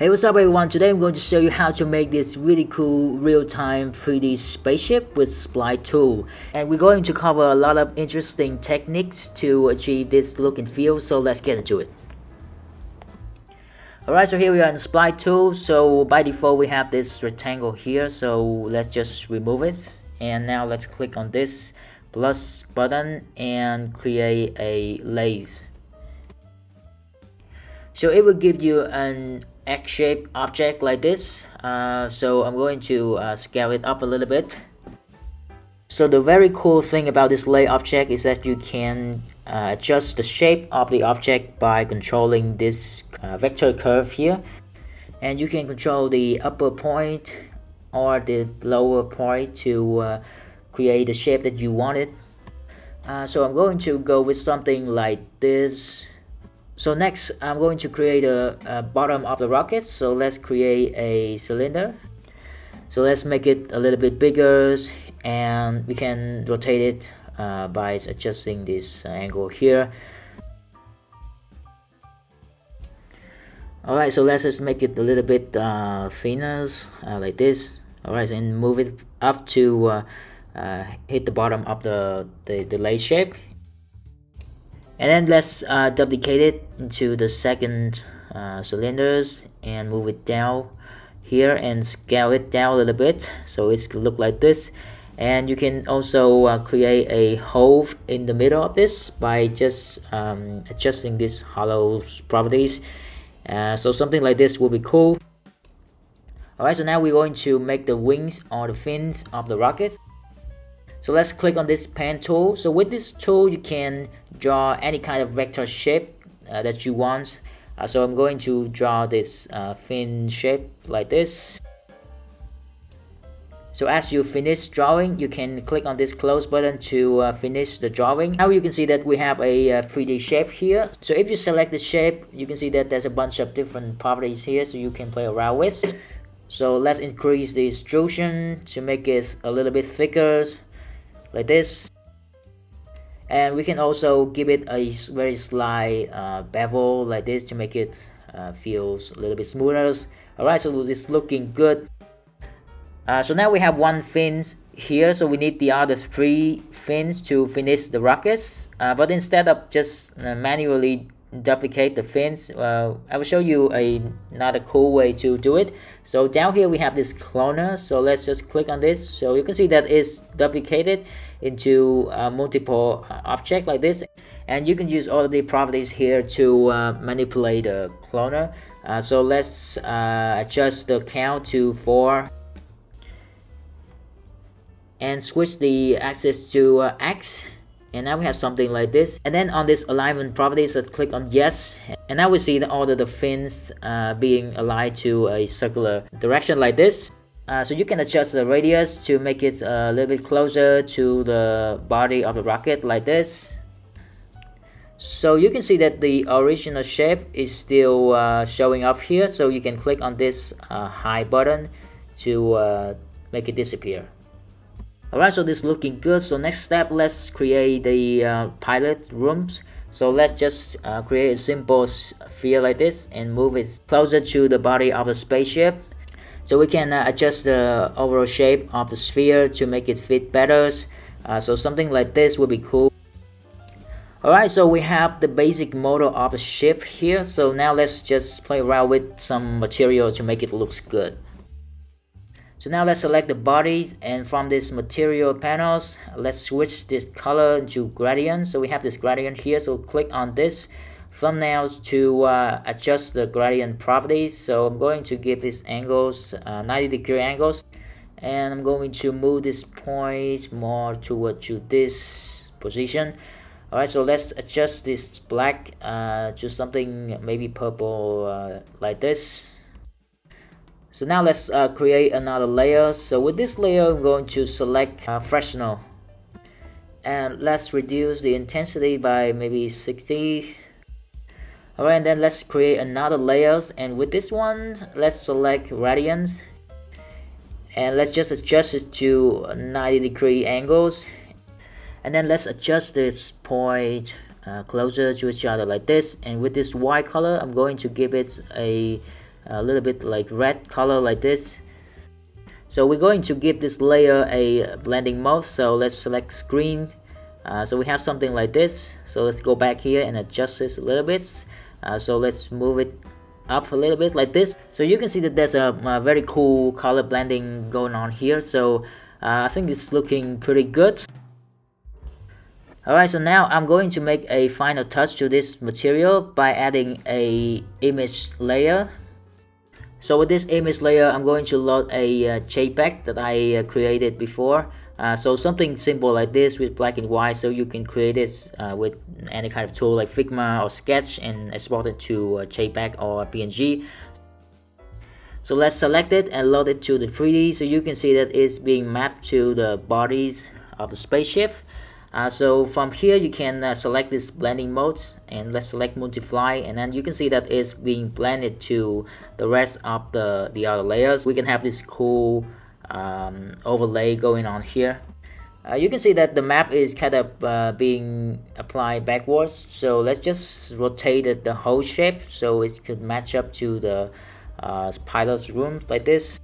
Hey, what's up everyone? Today I'm going to show you how to make this really cool real-time 3D spaceship with Spline tool. And we're going to cover a lot of interesting techniques to achieve this look and feel, so let's get into it. Alright, so here we are in Spline tool. So by default we have this rectangle here, so let's just remove it. And now let's click on this plus button and create a lathe. So it will give you an X-shaped object like this. So I'm going to scale it up a little bit. So the very cool thing about this layer object is that you can adjust the shape of the object by controlling this vector curve here, and you can control the upper point or the lower point to create the shape that you wanted. So I'm going to go with something like this. So next, I'm going to create a bottom of the rocket. So let's create a cylinder. So let's make it a little bit bigger, and we can rotate it by adjusting this angle here. Alright, so let's just make it a little bit thinner, like this. Alright, and move it up to hit the bottom of the lathe shape. And then let's duplicate it into the second cylinders and move it down here and scale it down a little bit so it could look like this. And you can also create a hole in the middle of this by just adjusting these hollow properties. So something like this will be cool. Alright, so now we're going to make the wings or the fins of the rockets. So let's click on this pen tool. So with this tool you can draw any kind of vector shape that you want. So I'm going to draw this fin shape like this. So as you finish drawing, you can click on this close button to finish the drawing. Now you can see that we have a 3D shape here. So if you select the shape, you can see that there's a bunch of different properties here, so you can play around with. So let's increase the extrusion to make it a little bit thicker, like this, and we can also give it a very slight bevel like this to make it feels a little bit smoother. Alright, so it's looking good. So now we have one fin here, so we need the other three fins to finish the rockets, but instead of just manually duplicate the fins, I will show you another cool way to do it. So down here we have this cloner, so let's just click on this. So you can see that it's duplicated into multiple objects like this, and you can use all of the properties here to manipulate the cloner. So let's adjust the count to 4 and switch the axis to X. And now we have something like this. And then on this alignment properties, so click on yes. And now we see that all of the fins being aligned to a circular direction like this. So you can adjust the radius to make it a little bit closer to the body of the rocket like this. So you can see that the original shape is still showing up here. So you can click on this hide button to make it disappear. Alright, so this is looking good. So next step, let's create the pilot rooms. So let's just create a simple sphere like this and move it closer to the body of the spaceship. So we can adjust the overall shape of the sphere to make it fit better. So something like this would be cool. Alright, so we have the basic model of the ship here. So now let's just play around with some material to make it look good. So now let's select the bodies, and from this material panels, let's switch this color into gradient. So we have this gradient here, so click on this thumbnails to adjust the gradient properties. So I'm going to give these angles 90-degree angles, and I'm going to move this point more toward to this position. Alright, so let's adjust this black to something maybe purple like this. So now let's create another layer. So with this layer, I'm going to select Fresnel, and let's reduce the intensity by maybe 60. Alright, and then let's create another layer, and with this one, let's select Radiance, and let's just adjust it to 90-degree angles, and then let's adjust this point closer to each other like this. And with this white color, I'm going to give it a a little bit like red color like this. So we're going to give this layer a blending mode, so let's select screen. So we have something like this, so let's go back here and adjust this a little bit. So let's move it up a little bit like this. So you can see that there's a very cool color blending going on here, so I think it's looking pretty good. Alright, so now I'm going to make a final touch to this material by adding a image layer. So with this image layer, I'm going to load a JPEG that I created before. So something simple like this with black and white, so you can create this with any kind of tool like Figma or Sketch and export it to JPEG or PNG. So let's select it and load it to the 3D, so you can see that it's being mapped to the bodies of the spaceship. So from here you can select this blending mode, and let's select multiply, and then you can see that it's being blended to the rest of the other layers. We can have this cool overlay going on here. You can see that the map is kind of being applied backwards, so let's just rotate it, the whole shape, so it could match up to the pilot's rooms like this.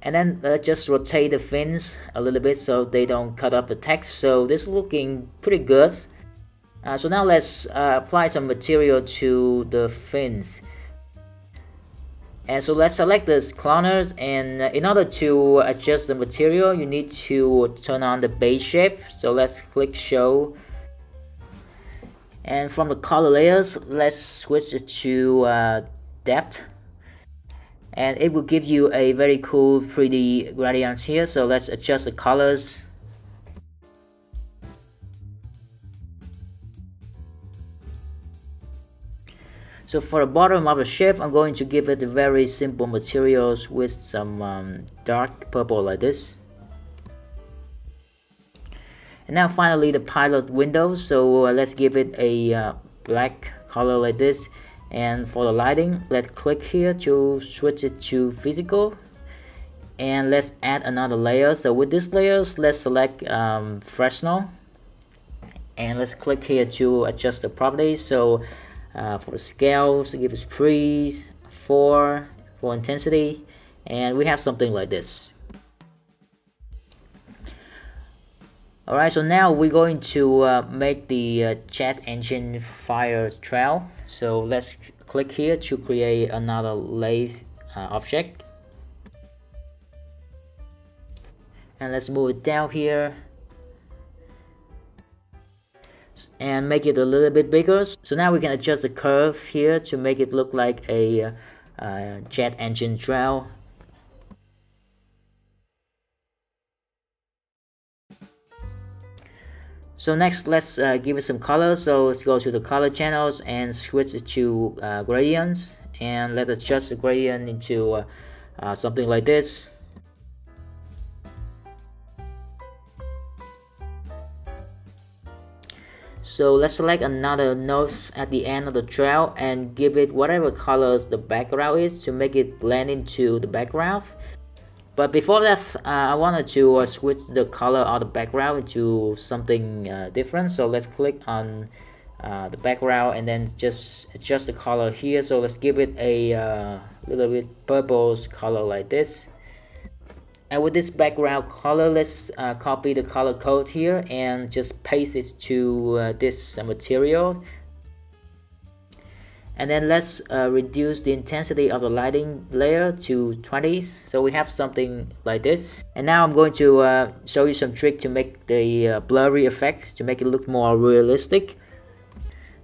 And then let's just rotate the fins a little bit so they don't cut up the text. So this is looking pretty good. So now let's apply some material to the fins. And so let's select this cloners, and in order to adjust the material you need to turn on the base shape. So let's click show. And from the color layers, let's switch it to depth. And it will give you a very cool 3D gradient here, so let's adjust the colors. So for the bottom of the shape, I'm going to give it very simple materials with some dark purple like this. And now finally the pilot window, so let's give it a black color like this. And for the lighting, let's click here to switch it to physical, and let's add another layer. So with these layers, let's select Fresnel, and let's click here to adjust the properties. So for the scales, give it 3, 4 for intensity, and we have something like this. Alright, so now we're going to make the jet engine fire trail. So let's click here to create another lathe object. And let's move it down here. And make it a little bit bigger. So now we can adjust the curve here to make it look like a jet engine trail. So next, let's give it some color. So let's go to the color channels and switch it to gradients, and let's adjust the gradient into something like this. So let's select another node at the end of the trail and give it whatever colors the background is to make it blend into the background. But before that, I wanted to switch the color of the background into something different. So let's click on the background and then just adjust the color here. So let's give it a little bit purple color like this. And with this background color, let's copy the color code here and just paste it to this material. And then let's reduce the intensity of the lighting layer to 20, so we have something like this. And now I'm going to show you some trick to make the blurry effects to make it look more realistic.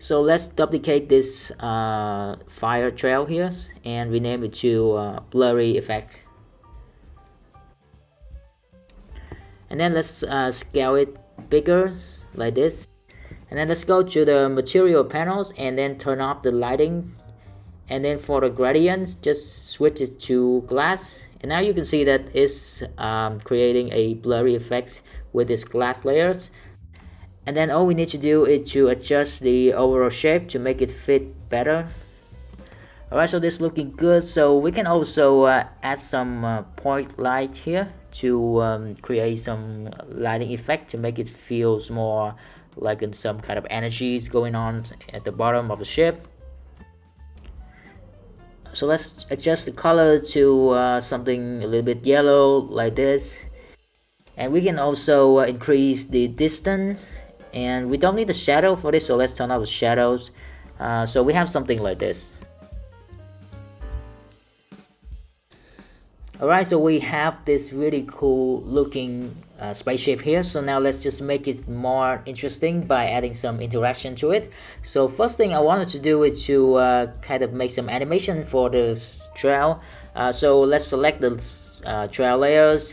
So let's duplicate this fire trail here and rename it to blurry effect. And then let's scale it bigger like this. And then let's go to the material panels and then turn off the lighting, and then for the gradients just switch it to glass, and now you can see that it's creating a blurry effect with these glass layers. And then all we need to do is to adjust the overall shape to make it fit better. Alright, so this is looking good, so we can also add some point light here to create some lighting effect to make it feels more like in some kind of energies going on at the bottom of the ship. So let's adjust the color to something a little bit yellow like this. And we can also increase the distance, and we don't need the shadow for this, so let's turn off the shadows. So we have something like this. Alright, so we have this really cool looking spaceship here. So now let's just make it more interesting by adding some interaction to it. So first thing I wanted to do is to kind of make some animation for this trail. So let's select the trail layers,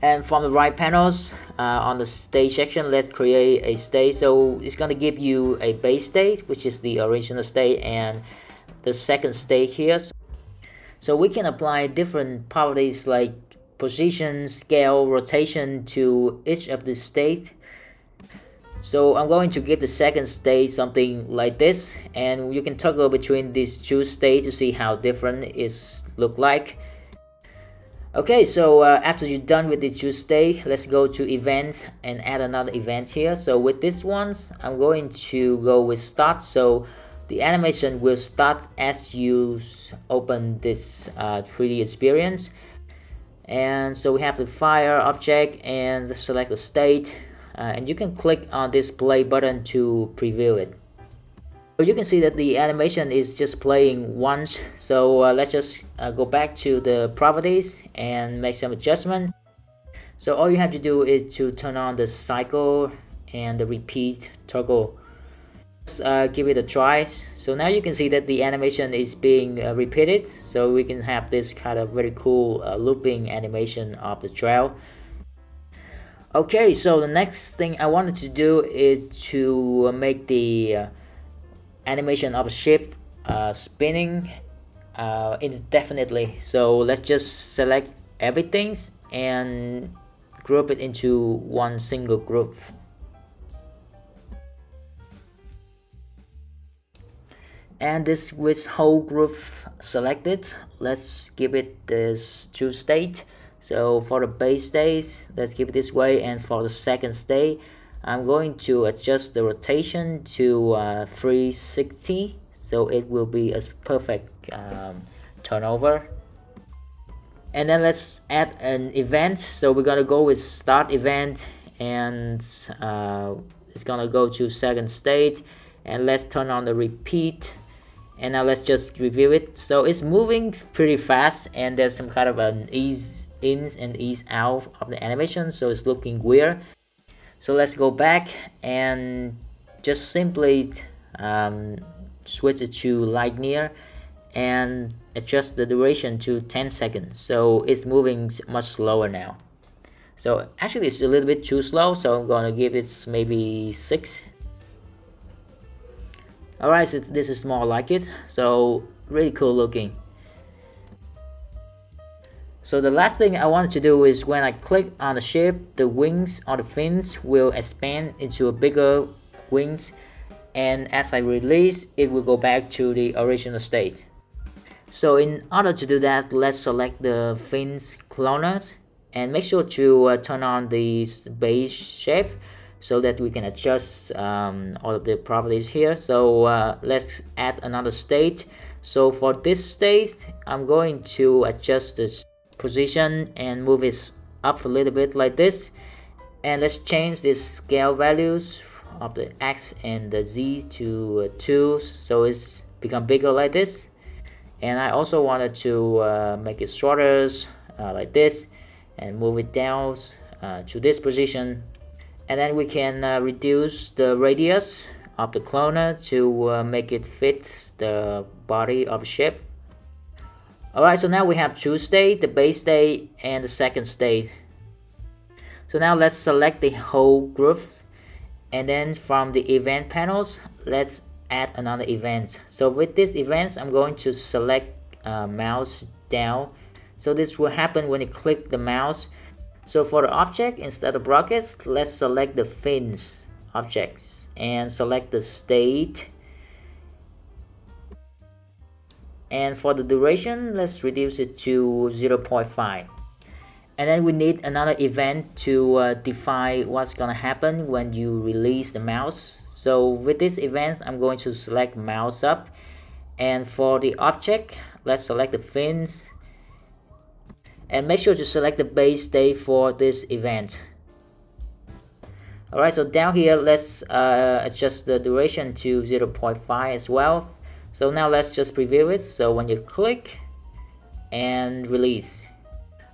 and from the right panels on the stage section, let's create a stage. So it's going to give you a base stage, which is the original stage, and the second stage here. So we can apply different properties like position, scale, rotation to each of the states. So I'm going to give the second state something like this, and you can toggle between these two states to see how different it looks like. Okay, so after you're done with the two states, let's go to events and add another event here. So with this one, I'm going to go with start. So the animation will start as you open this 3D experience. And so we have the fire object and select the state, and you can click on this play button to preview it. So you can see that the animation is just playing once. So let's just go back to the properties and make some adjustment. So all you have to do is to turn on the cycle and the repeat toggle. Let's give it a try. So now you can see that the animation is being repeated, so we can have this kind of very cool looping animation of the trail. Okay, so the next thing I wanted to do is to make the animation of a ship spinning indefinitely. So let's just select everything and group it into one single group. And this with whole group selected, let's give it this two state. So for the base state, let's give it this way, and for the second state, I'm going to adjust the rotation to 360, so it will be a perfect turnover. And then let's add an event. So we're gonna go with start event, and it's gonna go to second state, and let's turn on the repeat. And now let's just review it. So it's moving pretty fast, and there's some kind of an ease in and ease out of the animation, so it's looking weird. So let's go back and just simply switch it to linear and adjust the duration to 10 seconds. So it's moving much slower now. So actually it's a little bit too slow, so I'm gonna give it maybe 6. Alright, so this is more like it. So really cool looking. So the last thing I wanted to do is when I click on the ship, the wings or the fins will expand into a bigger wings, and as I release, it will go back to the original state. So in order to do that, let's select the fins cloners and make sure to turn on the base shape, so that we can adjust all of the properties here. So let's add another state. So for this state, I'm going to adjust the position and move it up a little bit like this. And let's change the scale values of the X and the Z to 2, so it's become bigger like this. And I also wanted to make it shorter like this, and move it down to this position. And then we can reduce the radius of the cloner to make it fit the body of the ship. Alright, so now we have two states, the base state and the second state. So now let's select the whole group, and then from the event panels, let's add another event. So with this event, I'm going to select mouse down. So this will happen when you click the mouse. So for the object, instead of brackets, let's select the fins objects and select the state. And for the duration, let's reduce it to 0.5. And then we need another event to define what's gonna happen when you release the mouse. So with this event, I'm going to select mouse up, and for the object, let's select the fins, and make sure to select the base date for this event. Alright, so down here, let's adjust the duration to 0.5 as well. So now let's just preview it. So when you click and release.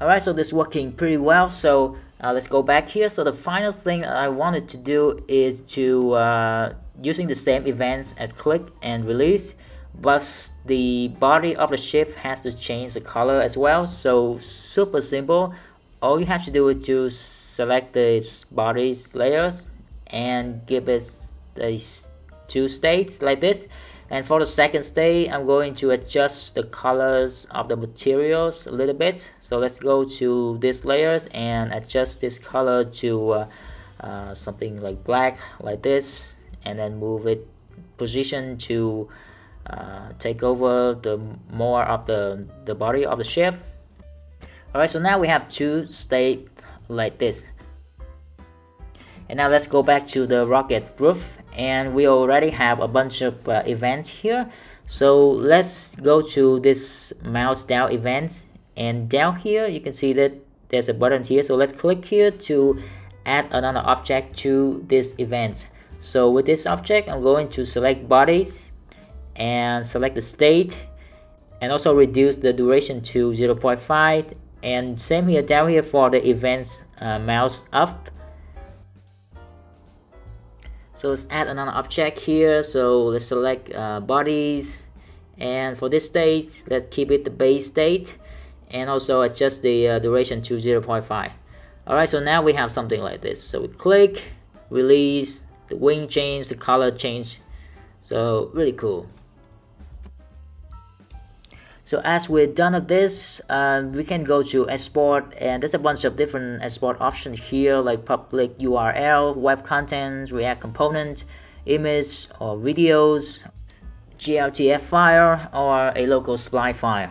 Alright, so this is working pretty well. So let's go back here. So the final thing I wanted to do is to using the same events at click and release, but the body of the ship has to change the color as well. So super simple. All you have to do is to select the body layers and give it two states like this. And for the second state, I'm going to adjust the colors of the materials a little bit. So let's go to these layers and adjust this color to something like black, like this, and then move it position to take over the more of the body of the ship. Alright, so now we have two states like this. And now let's go back to the rocket roof. And we already have a bunch of events here. So let's go to this mouse down event, and down here you can see that there's a button here. So let's click here to add another object to this event. So with this object, I'm going to select bodies and select the state, and also reduce the duration to 0.5, and same here down here for the events mouse up. So let's add another object here. So let's select bodies, and for this state, let's keep it the base state, and also adjust the duration to 0.5. Alright, so now we have something like this. So we click, release, the wing change, the color change. So really cool. So as we're done with this, we can go to export, and there's a bunch of different export options here, like public URL, web content, React component, image or videos, GLTF file, or a local Spline file.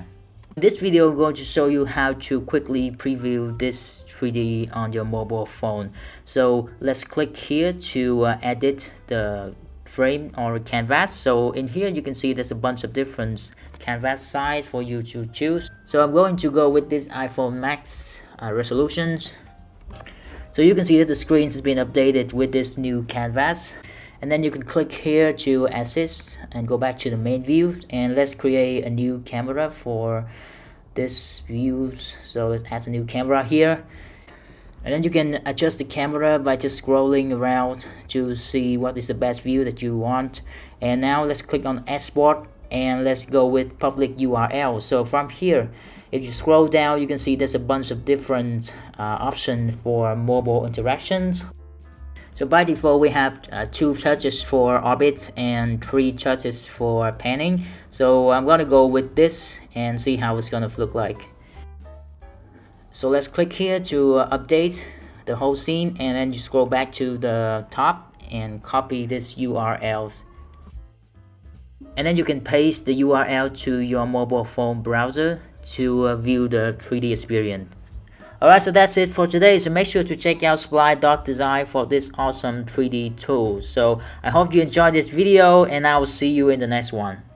In this video, I'm going to show you how to quickly preview this 3D on your mobile phone. So let's click here to edit the frame or canvas. So in here you can see there's a bunch of different canvas size for you to choose. So I'm going to go with this iPhone Max resolutions. So you can see that the screen has been updated with this new canvas, and then you can click here to assist and go back to the main view, and let's create a new camera for this views. So let's add a new camera here. And then you can adjust the camera by just scrolling around to see what is the best view that you want. And now let's click on export, and let's go with public URL. So from here, if you scroll down, you can see there's a bunch of different options for mobile interactions. So by default, we have 2 touches for orbit and 3 touches for panning. So I'm gonna go with this and see how it's gonna look like. So let's click here to update the whole scene, and then you scroll back to the top and copy this URL. And then you can paste the URL to your mobile phone browser to view the 3D experience. Alright, so that's it for today. So make sure to check out Spline.design for this awesome 3D tool. So I hope you enjoyed this video, and I will see you in the next one.